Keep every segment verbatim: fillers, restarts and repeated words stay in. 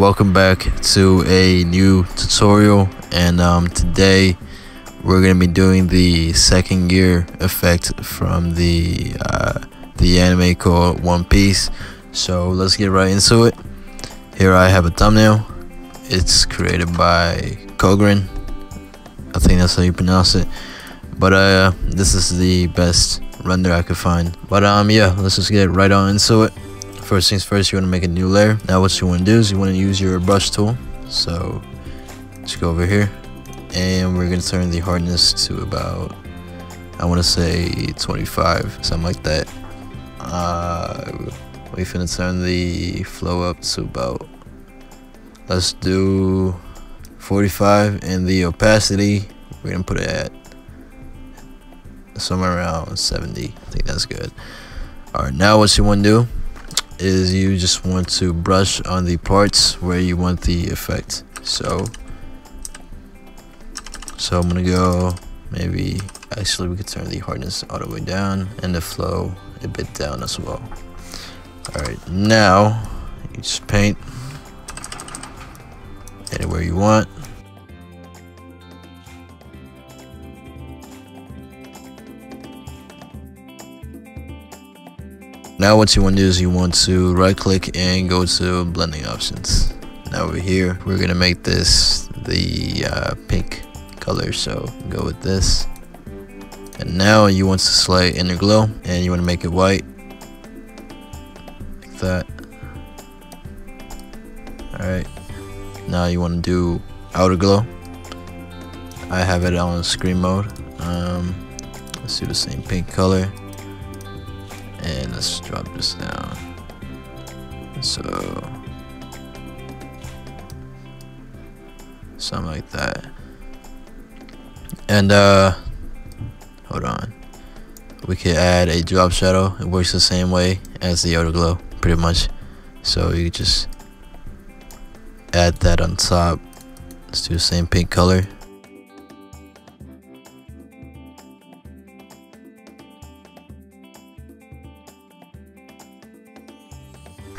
Welcome back to a new tutorial, and um, today we're going to be doing the second gear effect from the uh, the anime called One Piece. So let's get right into it. Here I have a thumbnail. It's created by Kogrin. I think that's how you pronounce it. But uh, this is the best render I could find. But um, yeah, let's just get right on into it. First things first, you want to make a new layer. Now what you want to do is you want to use your brush tool. So just go over here, and we're going to turn the hardness to about, I want to say twenty-five, something like that. Uh, we're going to turn the flow up to about, let's do forty-five, and the opacity, we're going to put it at somewhere around seventy. I think that's good. All right, now what you want to do is you just want to brush on the parts where you want the effect. So so I'm gonna go, maybe actually we could turn the hardness all the way down and the flow a bit down as well. All right, now you just paint anywhere you want. Now what you want to do is you want to right click and go to blending options. Now over here, we're gonna make this the uh, pink color, so go with this. And now you want to select inner glow, and you want to make it white, like that. All right, now you want to do outer glow. I have it on screen mode. Um, let's do the same pink color. And let's drop this down. So something like that. And uh hold on. We could add a drop shadow. It works the same way as the outer glow, pretty much. So you just add that on top. Let's do the same pink color.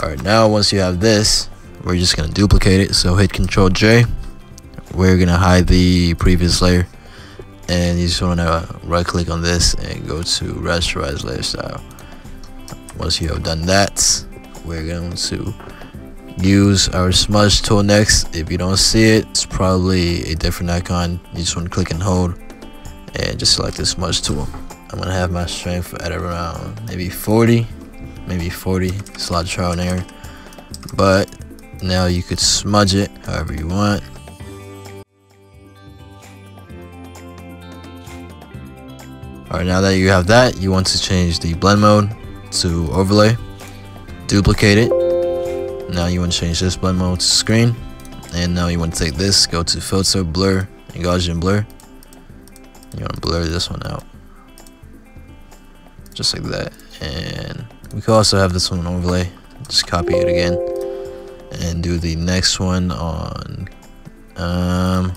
Alright, now once you have this, we're just going to duplicate it. So hit control J. We're going to hide the previous layer. And you just want to right click on this and go to rasterize layer style. Once you have done that, we're going to use our smudge tool next. If you don't see it, it's probably a different icon. You just want to click and hold and just select the smudge tool. I'm going to have my strength at around maybe forty. Maybe forty. It's a lot of trial and error, but now you could smudge it however you want. All right, now that you have that, you want to change the blend mode to overlay, duplicate it. Now you want to change this blend mode to screen, and now you want to take this, go to filter, blur, Gaussian blur. You want to blur this one out just like that, and we could also have this one overlay. Just copy it again and do the next one on um,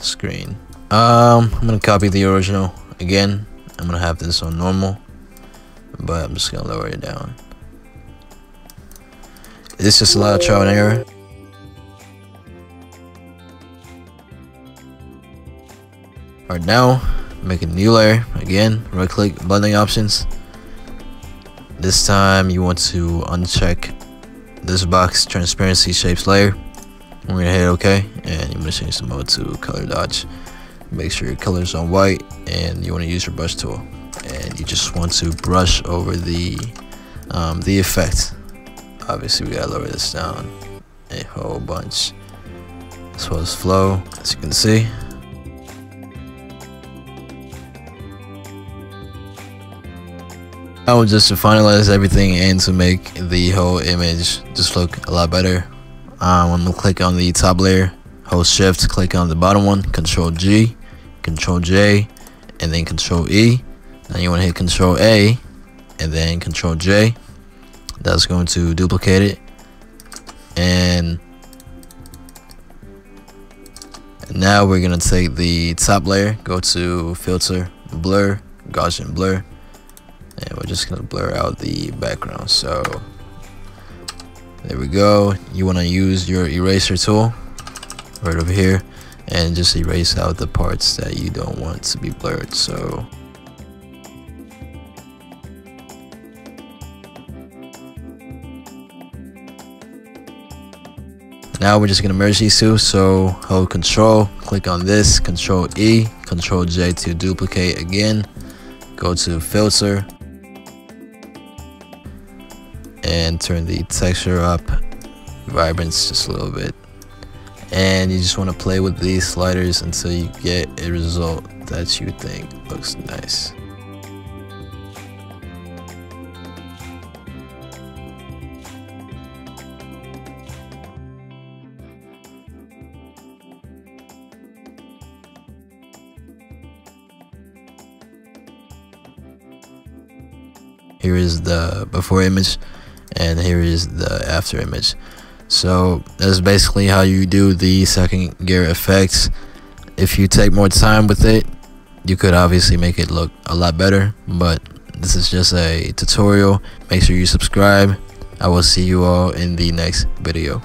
screen. Um, I'm gonna copy the original again. I'm gonna have this on normal, but I'm just gonna lower it down. It's just a lot of trial and error. All right, now make a new layer again. Right click, blending options. This time you want to uncheck this box, transparency shapes layer. We're gonna hit OK, and you want to change the mode to color dodge. Make sure your color's on white, and you want to use your brush tool, and you just want to brush over the um, the effect. Obviously, we gotta lower this down a whole bunch, as well as flow, as you can see. Now just to finalize everything and to make the whole image just look a lot better, um, I'm gonna click on the top layer, hold shift, click on the bottom one, control G, control J, and then control E. Now you want to hit control A and then control J. That's going to duplicate it, and now we're gonna take the top layer, go to filter, blur, Gaussian blur. And we're just gonna blur out the background. So There we go. You want to use your eraser tool right over here and just erase out the parts that you don't want to be blurred. So now we're just going to merge these two. So hold control, click on this, control E, control J to duplicate again, go to filter, and turn the texture up, vibrance just a little bit, and you just want to play with these sliders until you get a result that you think looks nice. Here is the before image, and here is the after image. So that's basically how you do the second gear effects. If you take more time with it, you could obviously make it look a lot better, but this is just a tutorial. Make sure you subscribe. I will see you all in the next video.